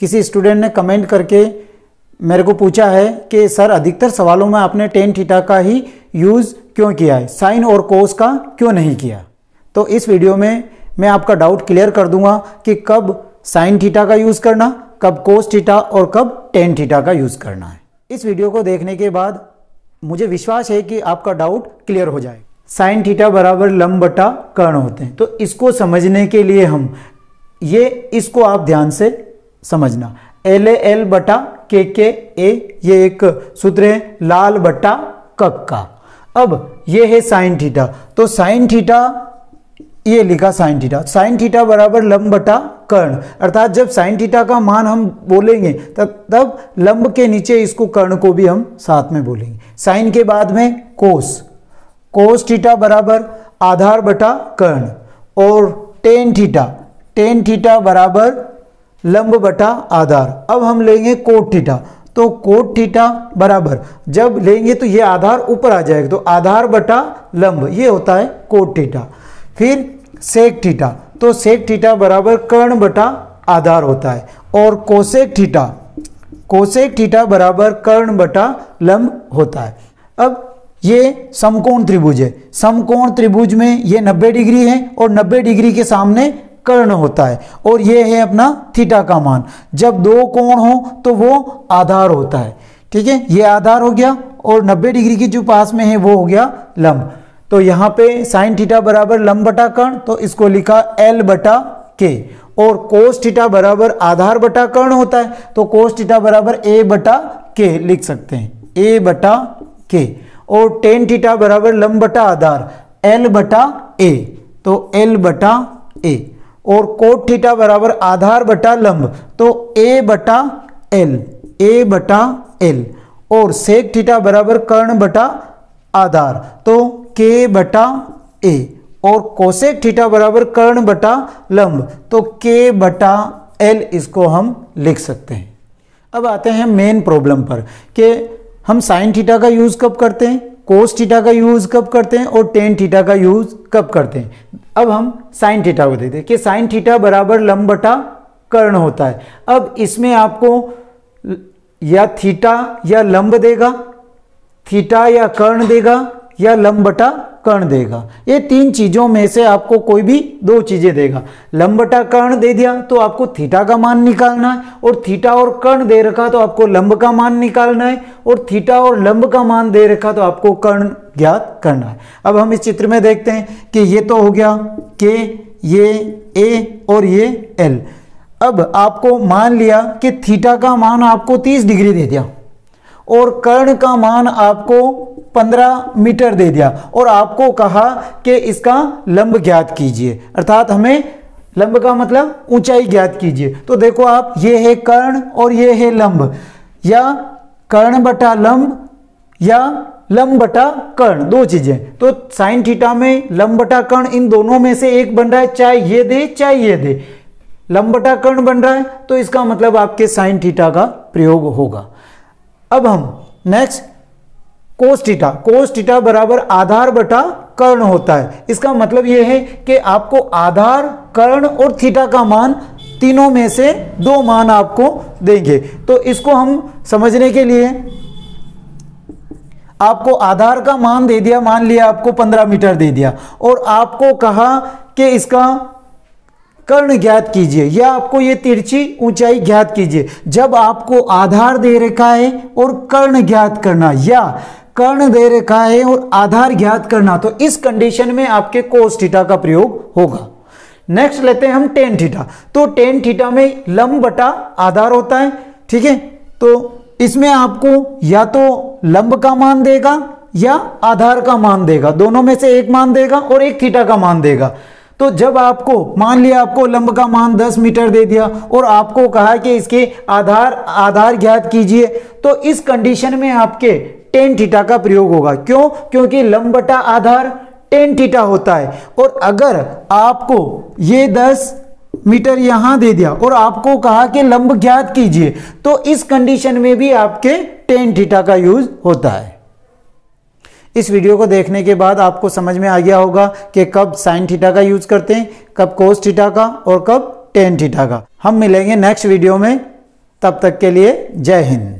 किसी स्टूडेंट ने कमेंट करके मेरे को पूछा है कि सर अधिकतर सवालों में आपने टेन थीटा का ही यूज़ क्यों किया है, साइन और कोस का क्यों नहीं किया। तो इस वीडियो में मैं आपका डाउट क्लियर कर दूंगा कि कब साइन थीटा का यूज़ करना, कब कोस थीटा और कब टेन थीटा का यूज़ करना है। इस वीडियो को देखने के बाद मुझे विश्वास है कि आपका डाउट क्लियर हो जाए। साइन थीटा बराबर लंब बटा कर्ण होते हैं, तो इसको समझने के लिए हम इसको आप ध्यान से समझना। एल ए एल बटा के ए, ये एक सूत्र है लाल बटा कक का। अब ये है साइन थीटा, तो साइन थीटा ये लिखा साइन थीटा, साइन थीटा बराबर लंब बटा कर्ण, अर्थात जब साइन थीटा का मान हम बोलेंगे तब लंब के नीचे इसको कर्ण को भी हम साथ में बोलेंगे। साइन के बाद में कोस, कोस थीटा बराबर आधार बटा कर्ण, और टेन थीटा, टेन थीटा बराबर लंब बटा आधार। अब हम लेंगे कोट थीटा, तो कोट थीटा बराबर जब लेंगे तो ये आधार ऊपर आ जाएगा, तो आधार बटा लंब ये होता है कोट थीटा। फिर सेक थीटा, तो सेक थीटा बराबर कर्ण बटा आधार होता है, और कोसेक थीटा, कोसेक थीटा बराबर कर्ण बटा लंब होता है। अब ये समकोण त्रिभुज है, समकोण त्रिभुज में ये 90 डिग्री है और 90 डिग्री के सामने कर्ण होता है, और ये है अपना थीटा का मान। जब दो कोण हो तो वो आधार होता है, ठीक है, ये आधार हो गया, और 90 डिग्री की जो पास में है वो हो गया लंब। तो यहाँ पे साइन थीटा बराबर लंब बटा कर्ण, तो इसको लिखा एल बटा के, और कोस थीटा बराबर आधार बटा कर्ण होता है, तो कोस थीटा बराबर ए बटा के लिख सकते हैं, ए बटा के। और टेन थीटा बराबर लंब बटा आधार एल बटा ए, तो एल बटा ए। और कोट थीटा बराबर आधार बटा लंब, तो ए बटा एल, ए बटा एल। और सेक थीटा बराबर कर्ण बटा आधार, तो के बटा ए। और कोसेक थीटा बराबर कर्ण बटा लंब, तो के बटा एल, इसको हम लिख सकते हैं। अब आते हैं मेन प्रॉब्लम पर कि हम साइन थीटा का यूज़ कब करते हैं, कोस थीटा का यूज़ कब करते हैं, और टेन थीटा का यूज़ कब करते हैं। अब हम साइन थीटा को देखते हैं कि साइन थीटा बराबर लंब बटा कर्ण होता है। अब इसमें आपको या थीटा या लंब देगा, थीटा या कर्ण देगा, या लंब बटा कर्ण देगा। ये तीन चीज़ों में से आपको कोई भी दो चीज़ें देगा। लंब बटा कर्ण दे दिया तो आपको थीटा का मान निकालना है, और थीटा और कर्ण दे रखा तो आपको लंब का मान निकालना है, और थीटा और लंब का मान दे रखा तो आपको कर्ण ज्ञात करना है। अब हम इस चित्र में देखते हैं कि ये तो हो गया के, ये ए और ये एल। अब आपको मान लिया कि थीटा का मान आपको 30 डिग्री दे दिया, और कर्ण का मान आपको 15 मीटर दे दिया, और आपको कहा कि इसका लंब ज्ञात कीजिए, अर्थात हमें लंब का मतलब ऊंचाई ज्ञात कीजिए। तो देखो आप, ये है कर्ण और ये है लंब, या कर्ण बटा लंब या लंब बटा कर्ण, दो चीजें। तो साइन थीटा में लंब बटा कर्ण इन दोनों में से एक बन रहा है, चाहे ये दे चाहे ये दे, लंब बटा कर्ण बन रहा है, तो इसका मतलब आपके साइन थीटा का प्रयोग होगा। अब हम next cos theta, cos theta बराबर आधार बटा कर्ण होता है। इसका मतलब यह है कि आपको आधार, कर्ण और थीटा का मान, तीनों में से दो मान आपको देंगे। तो इसको हम समझने के लिए आपको आधार का मान दे दिया, मान लिया आपको 15 मीटर दे दिया, और आपको कहा कि इसका कर्ण ज्ञात कीजिए, या आपको ये तिरछी ऊंचाई ज्ञात कीजिए। जब आपको आधार दे रखा है और कर्ण ज्ञात करना, या कर्ण दे रखा है और आधार ज्ञात करना, तो इस कंडीशन में आपके कोस थीटा का प्रयोग होगा। नेक्स्ट लेते हैं हम टेन थीटा। तो टेन थीटा में लंब बटा आधार होता है, ठीक है, तो इसमें आपको या तो लंब का मान देगा या आधार का मान देगा, दोनों में से एक मान देगा और एक थीटा का मान देगा। तो जब आपको मान लिया, आपको लंब का मान 10 मीटर दे दिया, और आपको कहा कि इसके आधार ज्ञात कीजिए, तो इस कंडीशन में आपके टेन थीटा का प्रयोग होगा। क्यों? क्योंकि लंब बटा आधार टेन थीटा होता है, और अगर आपको ये 10 मीटर यहां दे दिया और आपको कहा कि लंब ज्ञात कीजिए, तो इस कंडीशन में भी आपके टेन थीटा का यूज होता है। इस वीडियो को देखने के बाद आपको समझ में आ गया होगा कि कब साइन थीटा का यूज करते हैं, कब कोस थीटा का, और कब टेन थीटा का। हम मिलेंगे नेक्स्ट वीडियो में। तब तक के लिए जय हिंद।